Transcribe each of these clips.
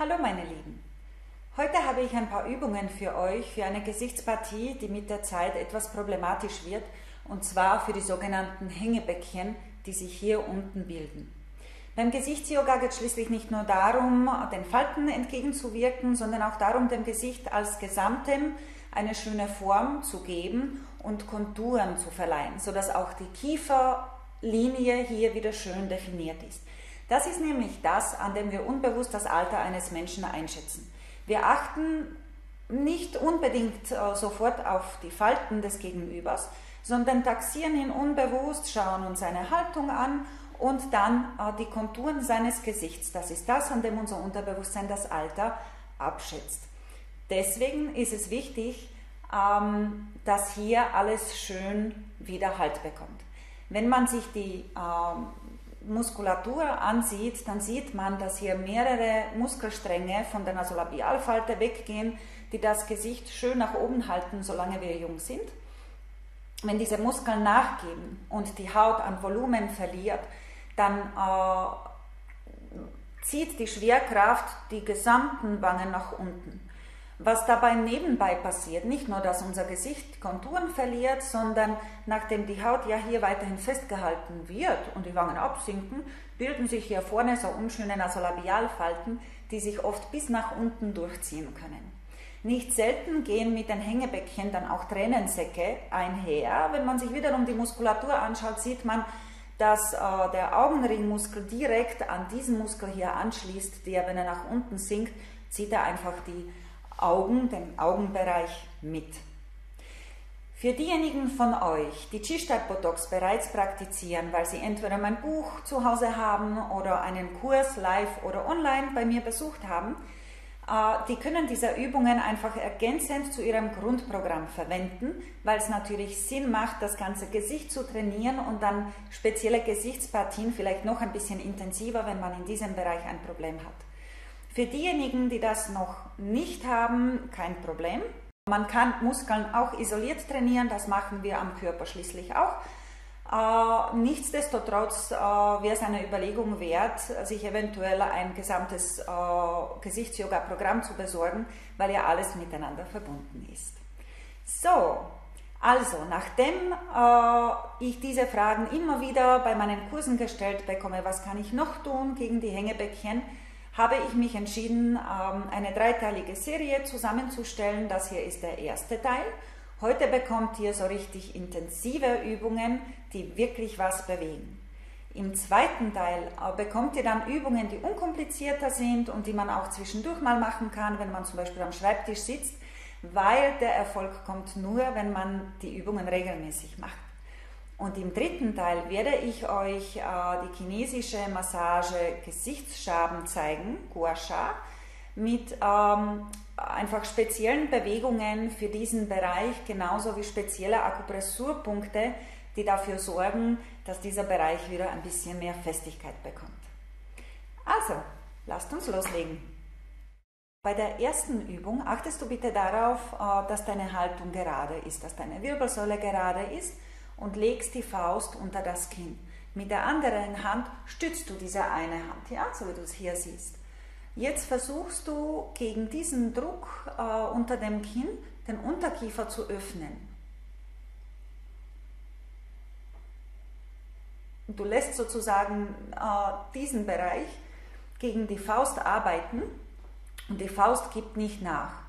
Hallo meine Lieben, heute habe ich ein paar Übungen für euch für eine Gesichtspartie, die mit der Zeit etwas problematisch wird, und zwar für die sogenannten Hängebäckchen, die sich hier unten bilden. Beim Gesichtsyoga geht es schließlich nicht nur darum, den Falten entgegenzuwirken, sondern auch darum, dem Gesicht als Gesamtem eine schöne Form zu geben und Konturen zu verleihen, sodass auch die Kieferlinie hier wieder schön definiert ist. Das ist nämlich das, an dem wir unbewusst das Alter eines Menschen einschätzen. Wir achten nicht unbedingt sofort auf die Falten des Gegenübers, sondern taxieren ihn unbewusst, schauen uns seine Haltung an und dann die Konturen seines Gesichts. Das ist das, an dem unser Unterbewusstsein das Alter abschätzt. Deswegen ist es wichtig, dass hier alles schön wieder Halt bekommt. Wenn man sich die Muskulatur ansieht, dann sieht man, dass hier mehrere Muskelstränge von der Nasolabialfalte weggehen, die das Gesicht schön nach oben halten, solange wir jung sind. Wenn diese Muskeln nachgeben und die Haut an Volumen verliert, dann zieht die Schwerkraft die gesamten Wangen nach unten. Was dabei nebenbei passiert, nicht nur, dass unser Gesicht Konturen verliert, sondern nachdem die Haut ja hier weiterhin festgehalten wird und die Wangen absinken, bilden sich hier vorne so unschöne Nasolabialfalten, die sich oft bis nach unten durchziehen können. Nicht selten gehen mit den Hängebäckchen dann auch Tränensäcke einher. Wenn man sich wiederum die Muskulatur anschaut, sieht man, dass der Augenringmuskel direkt an diesen Muskel hier anschließt, der, wenn er nach unten sinkt, zieht er einfach die Augen, den Augenbereich mit. Für diejenigen von euch, die Qi-Stat-Botox bereits praktizieren, weil sie entweder mein Buch zu Hause haben oder einen Kurs live oder online bei mir besucht haben, die können diese Übungen einfach ergänzend zu ihrem Grundprogramm verwenden, weil es natürlich Sinn macht, das ganze Gesicht zu trainieren und dann spezielle Gesichtspartien vielleicht noch ein bisschen intensiver, wenn man in diesem Bereich ein Problem hat. Für diejenigen, die das noch nicht haben, kein Problem. Man kann Muskeln auch isoliert trainieren, das machen wir am Körper schließlich auch. Nichtsdestotrotz wäre es eine Überlegung wert, sich eventuell ein gesamtes Gesichtsyoga-Programm zu besorgen, weil ja alles miteinander verbunden ist. So, also nachdem ich diese Fragen immer wieder bei meinen Kursen gestellt bekomme, was kann ich noch tun gegen die Hängebäckchen, habe ich mich entschieden, eine dreiteilige Serie zusammenzustellen. Das hier ist der erste Teil. Heute bekommt ihr so richtig intensive Übungen, die wirklich was bewegen. Im zweiten Teil bekommt ihr dann Übungen, die unkomplizierter sind und die man auch zwischendurch mal machen kann, wenn man zum Beispiel am Schreibtisch sitzt, weil der Erfolg kommt nur, wenn man die Übungen regelmäßig macht. Und im dritten Teil werde ich euch die chinesische Massage Gesichtsschaben zeigen, Gua Sha, mit einfach speziellen Bewegungen für diesen Bereich, genauso wie spezielle Akupressurpunkte, die dafür sorgen, dass dieser Bereich wieder ein bisschen mehr Festigkeit bekommt. Also, lasst uns loslegen. Bei der ersten Übung achtest du bitte darauf, dass deine Haltung gerade ist, dass deine Wirbelsäule gerade ist, und legst die Faust unter das Kinn. Mit der anderen Hand stützt du diese eine Hand, ja, so wie du es hier siehst. Jetzt versuchst du gegen diesen Druck unter dem Kinn den Unterkiefer zu öffnen. Du lässt sozusagen diesen Bereich gegen die Faust arbeiten und die Faust gibt nicht nach.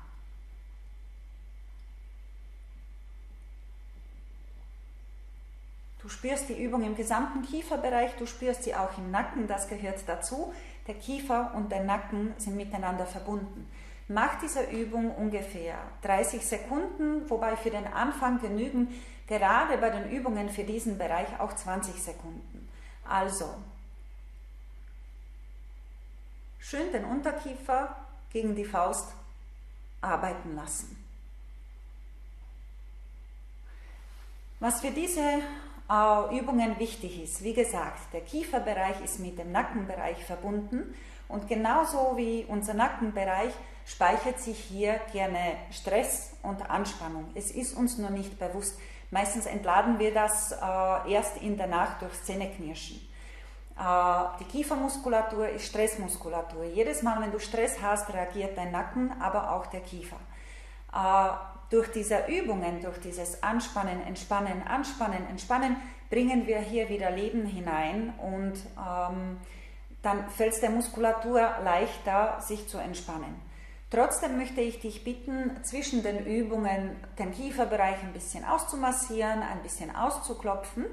Du spürst die Übung im gesamten Kieferbereich, du spürst sie auch im Nacken, das gehört dazu. Der Kiefer und der Nacken sind miteinander verbunden. Mach diese Übung ungefähr 30 Sekunden, wobei für den Anfang genügen gerade bei den Übungen für diesen Bereich auch 20 Sekunden. Also, schön den Unterkiefer gegen die Faust arbeiten lassen. Was für diese Übungen wichtig ist. Wie gesagt, der Kieferbereich ist mit dem Nackenbereich verbunden und genauso wie unser Nackenbereich speichert sich hier gerne Stress und Anspannung. Es ist uns nur nicht bewusst. Meistens entladen wir das erst in der Nacht durch Zähneknirschen. Die Kiefermuskulatur ist Stressmuskulatur. Jedes Mal, wenn du Stress hast, reagiert dein Nacken, aber auch der Kiefer. Durch diese Übungen, durch dieses Anspannen, Entspannen, Anspannen, Entspannen, bringen wir hier wieder Leben hinein und dann fällt es der Muskulatur leichter, sich zu entspannen. Trotzdem möchte ich dich bitten, zwischen den Übungen den Kieferbereich ein bisschen auszumassieren, ein bisschen auszuklopfen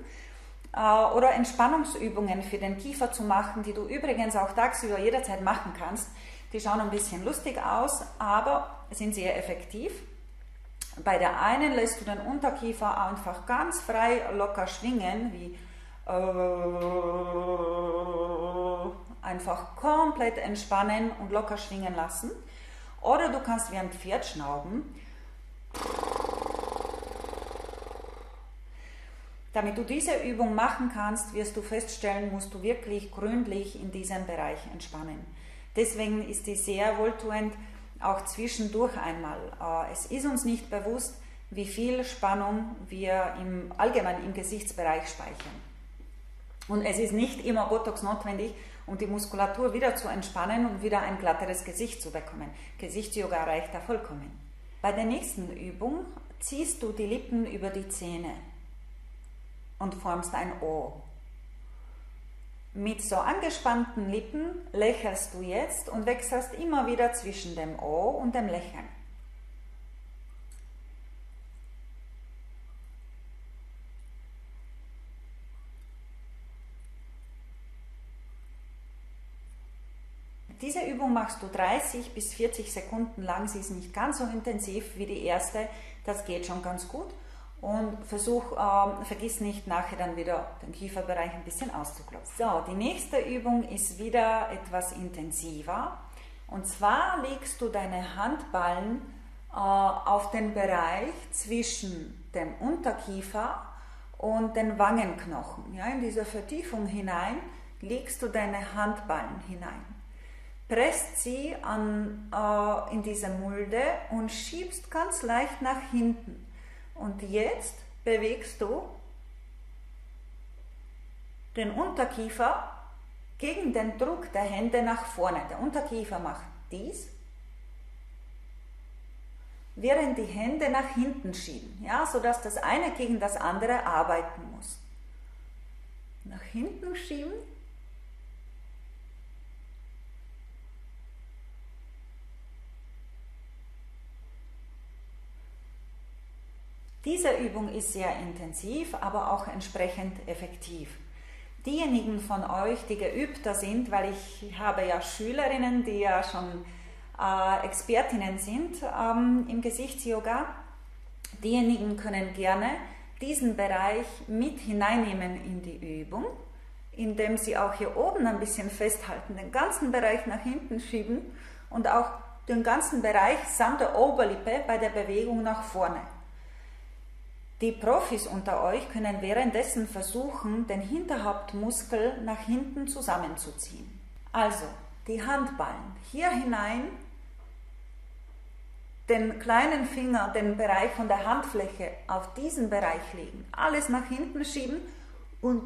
oder Entspannungsübungen für den Kiefer zu machen, die du übrigens auch tagsüber jederzeit machen kannst. Die schauen ein bisschen lustig aus, aber sind sehr effektiv. Bei der einen lässt du den Unterkiefer einfach ganz frei locker schwingen, wie einfach komplett entspannen und locker schwingen lassen. Oder du kannst wie ein Pferd schnauben, damit du diese Übung machen kannst, wirst du feststellen, musst du wirklich gründlich in diesem Bereich entspannen. Deswegen ist die sehr wohltuend, auch zwischendurch einmal. Es ist uns nicht bewusst, wie viel Spannung wir im allgemein im Gesichtsbereich speichern. Und es ist nicht immer Botox notwendig, um die Muskulatur wieder zu entspannen und wieder ein glatteres Gesicht zu bekommen. Gesichtsyoga reicht da vollkommen. Bei der nächsten Übung ziehst du die Lippen über die Zähne und formst ein O. Mit so angespannten Lippen lächelst du jetzt und wechselst immer wieder zwischen dem O und dem Lächeln. Diese Übung machst du 30 bis 40 Sekunden lang, sie ist nicht ganz so intensiv wie die erste, das geht schon ganz gut. Und vergiss nicht nachher dann wieder den Kieferbereich ein bisschen auszuklopfen. So, die nächste Übung ist wieder etwas intensiver. Und zwar legst du deine Handballen auf den Bereich zwischen dem Unterkiefer und den Wangenknochen. Ja, in diese Vertiefung hinein legst du deine Handballen hinein. Presst sie in diese Mulde und schiebst ganz leicht nach hinten. Und jetzt bewegst du den Unterkiefer gegen den Druck der Hände nach vorne. Der Unterkiefer macht dies, während die Hände nach hinten schieben, ja, sodass das eine gegen das andere arbeiten muss. Nach hinten schieben. Diese Übung ist sehr intensiv, aber auch entsprechend effektiv. Diejenigen von euch, die geübter sind, weil ich habe ja Schülerinnen, die ja schon Expertinnen sind im Gesichtsyoga, diejenigen können gerne diesen Bereich mit hineinnehmen in die Übung, indem sie auch hier oben ein bisschen festhalten, den ganzen Bereich nach hinten schieben und auch den ganzen Bereich samt der Oberlippe bei der Bewegung nach vorne. Die Profis unter euch können währenddessen versuchen, den Hinterhauptmuskel nach hinten zusammenzuziehen. Also die Handballen hier hinein, den kleinen Finger, den Bereich von der Handfläche auf diesen Bereich legen, alles nach hinten schieben und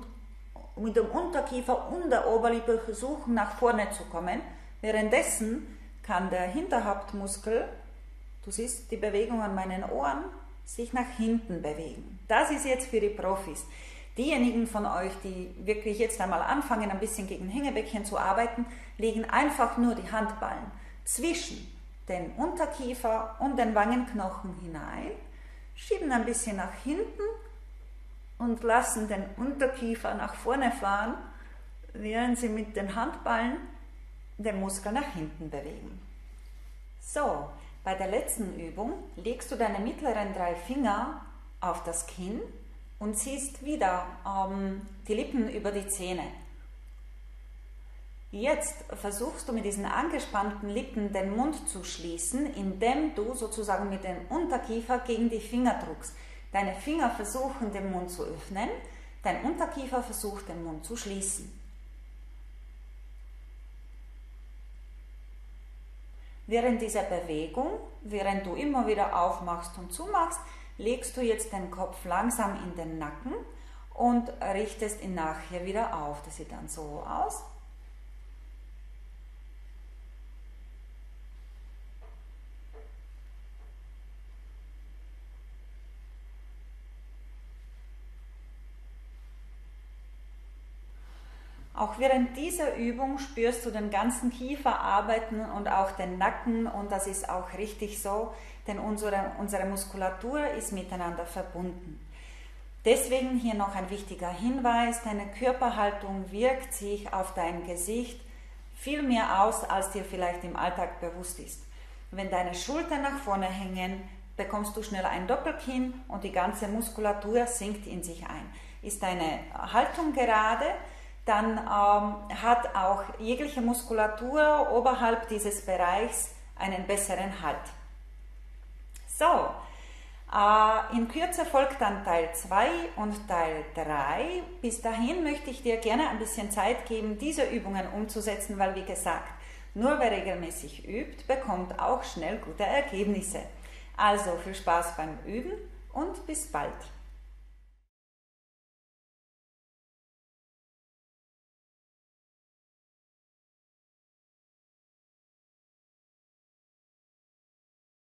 mit dem Unterkiefer und der Oberlippe versuchen, nach vorne zu kommen. Währenddessen kann der Hinterhauptmuskel, du siehst die Bewegung an meinen Ohren, sich nach hinten bewegen. Das ist jetzt für die Profis. Diejenigen von euch, die wirklich jetzt einmal anfangen, ein bisschen gegen Hängebäckchen zu arbeiten, legen einfach nur die Handballen zwischen den Unterkiefer und den Wangenknochen hinein, schieben ein bisschen nach hinten und lassen den Unterkiefer nach vorne fahren, während sie mit den Handballen den Muskel nach hinten bewegen. So. Bei der letzten Übung legst du deine mittleren drei Finger auf das Kinn und ziehst wieder die Lippen über die Zähne. Jetzt versuchst du mit diesen angespannten Lippen den Mund zu schließen, indem du sozusagen mit dem Unterkiefer gegen die Finger drückst. Deine Finger versuchen, den Mund zu öffnen, dein Unterkiefer versucht, den Mund zu schließen. Während dieser Bewegung, während du immer wieder aufmachst und zumachst, legst du jetzt den Kopf langsam in den Nacken und richtest ihn nachher wieder auf. Das sieht dann so aus. Auch während dieser Übung spürst du den ganzen Kiefer arbeiten und auch den Nacken, und das ist auch richtig so, denn unsere Muskulatur ist miteinander verbunden. Deswegen hier noch ein wichtiger Hinweis: Deine Körperhaltung wirkt sich auf dein Gesicht viel mehr aus, als dir vielleicht im Alltag bewusst ist. Wenn deine Schultern nach vorne hängen, bekommst du schnell ein Doppelkinn und die ganze Muskulatur sinkt in sich ein. Ist deine Haltung gerade, dann hat auch jegliche Muskulatur oberhalb dieses Bereichs einen besseren Halt. So, in Kürze folgt dann Teil 2 und Teil 3. Bis dahin möchte ich dir gerne ein bisschen Zeit geben, diese Übungen umzusetzen, weil, wie gesagt, nur wer regelmäßig übt, bekommt auch schnell gute Ergebnisse. Also viel Spaß beim Üben und bis bald.